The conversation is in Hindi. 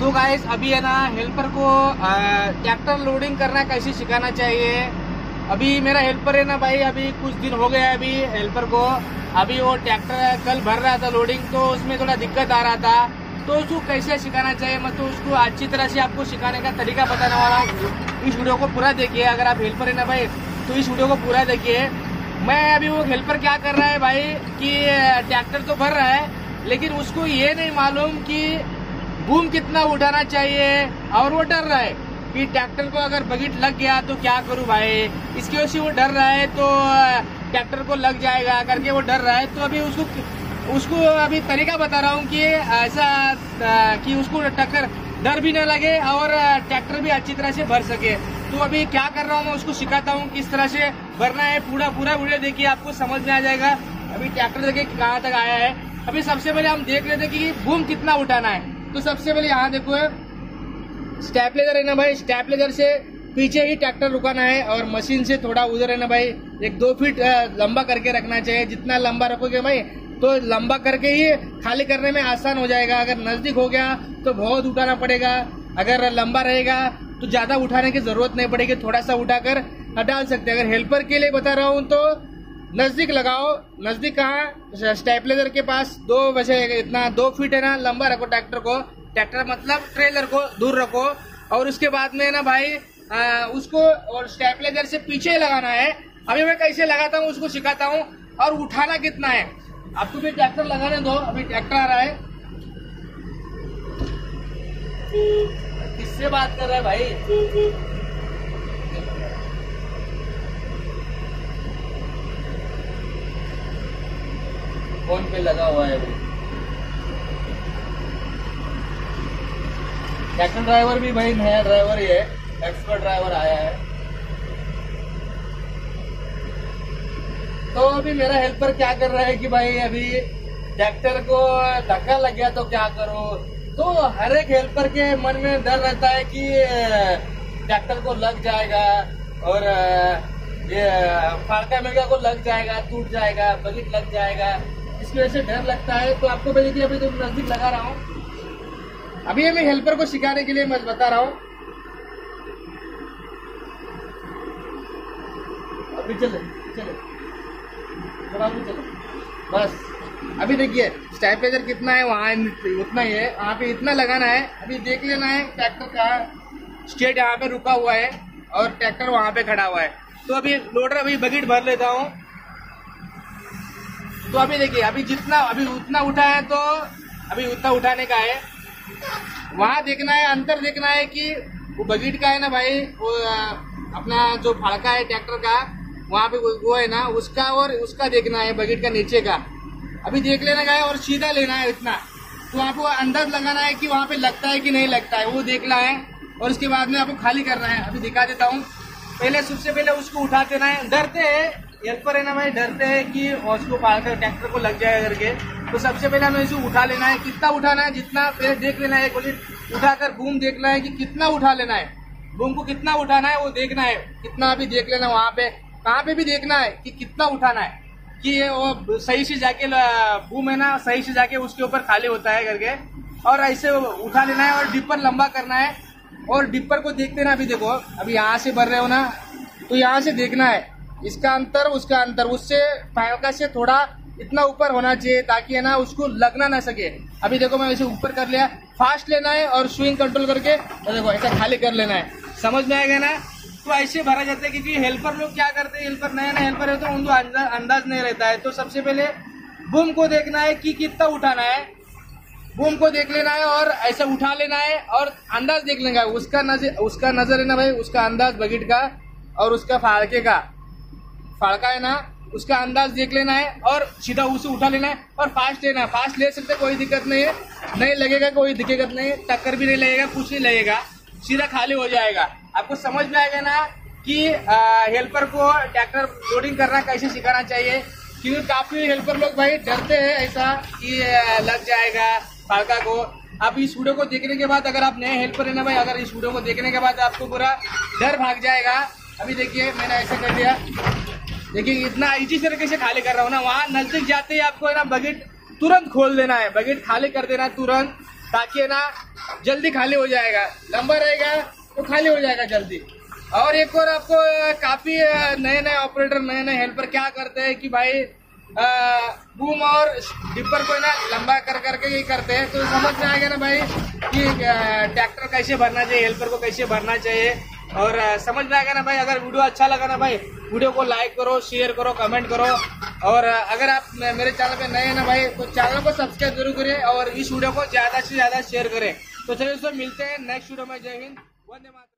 तो गाइस अभी है ना हेल्पर को ट्रैक्टर लोडिंग करना कैसे सिखाना चाहिए। अभी मेरा हेल्पर है ना भाई, अभी कुछ दिन हो गया है अभी हेल्पर को। अभी वो ट्रैक्टर कल भर रहा था लोडिंग, तो उसमें थोड़ा दिक्कत आ रहा था। तो उसको कैसे सिखाना चाहिए, मतलब उसको अच्छी तरह से आपको सिखाने का तरीका बताने वाला हूँ। इस वीडियो को पूरा देखिए। अगर आप हेल्पर है ना भाई, तो इस वीडियो को पूरा देखिए। मैं अभी वो हेल्पर क्या कर रहा है भाई कि ट्रैक्टर तो भर रहा है, लेकिन उसको ये नहीं मालूम कि बूम कितना उठाना चाहिए, और वो डर रहा है कि ट्रैक्टर को अगर बगीट लग गया तो क्या करूँ भाई। इसकी वजह से वो डर रहा है, तो ट्रैक्टर को लग जाएगा करके वो डर रहा है। तो अभी उसको अभी तरीका बता रहा हूँ कि ऐसा कि उसको टक्कर डर भी ना लगे और ट्रैक्टर भी अच्छी तरह से भर सके। तो अभी क्या कर रहा हूँ मैं, उसको सिखाता हूँ किस तरह से भरना है। पूरा वीडियो देखिए, आपको समझ में आ जाएगा। अभी ट्रैक्टर देखिए कहाँ तक आया है। अभी सबसे पहले हम देख रहे थे कि बूम कितना उठाना है। तो सबसे पहले यहाँ देखो स्टेपलेजर है ना भाई, स्टेपलेजर से पीछे ही ट्रैक्टर रुकाना है और मशीन से थोड़ा उधर है ना भाई 1-2 फीट लंबा करके रखना चाहिए। जितना लंबा रखोगे भाई तो लंबा करके ही खाली करने में आसान हो जाएगा। अगर नजदीक हो गया तो बहुत उठाना पड़ेगा, अगर लंबा रहेगा तो ज्यादा उठाने की जरूरत नहीं पड़ेगी, थोड़ा सा उठाकर डाल सकते हैं। अगर हेल्पर के लिए बता रहा हूँ तो नजदीक लगाओ। नजदीक कहाँ, स्टेपलेजर के पास। दो वैसे इतना 2 फीट है ना लंबा रखो ट्रैक्टर को, ट्रैक्टर मतलब ट्रेलर को दूर रखो। और उसके बाद में ना भाई उसको और स्टेपलेजर से पीछे लगाना है। अभी मैं कैसे लगाता हूँ उसको सिखाता हूँ, और उठाना कितना है आपको भी। ट्रैक्टर लगाने दो, अभी ट्रैक्टर आ रहा है। किससे बात कर रहा है भाई, फोन पे लगा हुआ है अभी। ट्रैक्टर ड्राइवर भी भाई नया ड्राइवर ही है, एक्सपर्ट ड्राइवर आया है। तो अभी मेरा हेल्पर क्या कर रहा है कि भाई अभी ट्रैक्टर को धक्का लग गया तो क्या करो। तो हर एक हेल्पर के मन में डर रहता है कि ट्रैक्टर को लग जाएगा और ये फाड़का मेगा को लग जाएगा, टूट जाएगा, बगीट लग जाएगा, इसकी वजह से डर लगता है। तो आपको बोले कि अभी तो नजदीक लगा रहा हूँ। अभी मैं हेल्पर को सिखाने के लिए मैं बता रहा हूँ। अभी चले चले चलो बस। अभी देखिए स्टेपलेजर कितना है वहाँ, उतना ही है, वहाँ पे इतना लगाना है। अभी देख लेना है ट्रैक्टर का स्टेट यहाँ पे रुका हुआ है और ट्रैक्टर वहाँ पे खड़ा हुआ है। तो अभी लोडर अभी बकेट भर लेता हूँ। तो अभी देखिए अभी जितना अभी उतना उठा है, तो अभी उतना उठाने का है। वहाँ देखना है, अंतर देखना है कि वो बकेट का है ना भाई, वो अपना जो फाड़का है ट्रैक्टर का वहाँ पे वो है ना, उसका और उसका देखना है, बकेट का नीचे का। अभी देख लेना है और सीधा लेना है इतना। तो आपको अंदाज लगाना है कि वहाँ पे लगता है कि नहीं लगता है, वो देखना है। और उसके बाद में आपको खाली करना है। अभी दिखा देता हूँ। पहले सबसे पहले उसको उठा देना है। डरते हैं हेल्पर है ना भाई, डरते हैं कि उसको पालकर ट्रैक्टर को लग जाएगा करके। तो सबसे पहले हमें इसको उठा लेना है। कितना उठाना है जितना पहले देख लेना है। बकेट उठाकर बूम देखना है कि कितना उठा लेना है, बूम को कितना उठाना है वो देखना है कितना। अभी देख लेना वहाँ पे, कहाँ पे भी देखना है कि कितना उठाना है कि ये वो सही से जाके बूम है ना, सही से जाके उसके ऊपर खाली होता है करके। और ऐसे उठा लेना है और डिपर लंबा करना है। और डिपर को देखते ना, अभी देखो अभी यहाँ से भर रहे हो ना, तो यहाँ से देखना है इसका अंतर, उसका अंतर, उससे फायका से थोड़ा इतना ऊपर होना चाहिए ताकि है ना उसको लगना ना सके। अभी देखो मैं इसे ऊपर कर लिया। फास्ट लेना है और स्विंग कंट्रोल करके और देखो ऐसा खाली कर लेना है। समझ में आएगा ना। तो ऐसे भरा जाता है क्योंकि हेल्पर लोग क्या करते हैं, हेल्पर नया नया हेल्पर है तो उनको अंदाज नहीं रहता है। तो सबसे पहले बूम को देखना है कि कितना उठाना है, बूम को देख लेना है और ऐसे उठा लेना है और अंदाज देख लेना है। उसका नजर है ना भाई, उसका अंदाज बकेट का और उसका फाड़के का, फाड़का है ना उसका अंदाज देख लेना है और सीधा उसे उठा लेना है। और फास्ट लेना है, फास्ट ले सकते, कोई दिक्कत नहीं है, नहीं लगेगा, कोई दिक्कत नहीं है, टक्कर भी नहीं लगेगा, कुछ नहीं लगेगा, सीधा खाली हो जाएगा। आपको समझ में आएगा ना कि हेल्पर को ट्रैक्टर लोडिंग करना कैसे सिखाना चाहिए। क्योंकि काफी हेल्पर लोग भाई डरते हैं ऐसा कि लग जाएगा फाड़का को। अब इस वीडियो को देखने के बाद, अगर आप नए हेल्पर है ना भाई, अगर इस वीडियो को देखने के बाद आपको पूरा डर भाग जाएगा। अभी देखिए मैंने ऐसा कर दिया, देखिए इतना इसी तरीके से खाली कर रहा हूँ ना। वहाँ नजदीक जाते ही आपको है ना बकेट तुरंत खोल देना है, बकेट खाली कर देना तुरंत। ताकि ना जल्दी खाली हो जाएगा, लंबा रहेगा तो खाली हो जाएगा जल्दी। और एक और आपको काफी नए नए ऑपरेटर नए नए हेल्पर क्या करते हैं कि भाई बूम और डिपर को ना लंबा कर करके ये करते हैं, तो समझ में आएगा ना भाई कि ट्रैक्टर कैसे भरना चाहिए, हेल्पर को कैसे भरना चाहिए। और समझ में आएगा ना भाई। अगर वीडियो अच्छा लगा ना भाई, वीडियो को लाइक करो, शेयर करो, कमेंट करो। और अगर आप मेरे चैनल पे नए हैं ना भाई तो चैनल को सब्सक्राइब जरूर करें और इस वीडियो को ज्यादा से ज्यादा शेयर करें। तो चलिए दोस्तों मिलते हैं नेक्स्ट वीडियो में। जय हिंद, वंदे मातरम।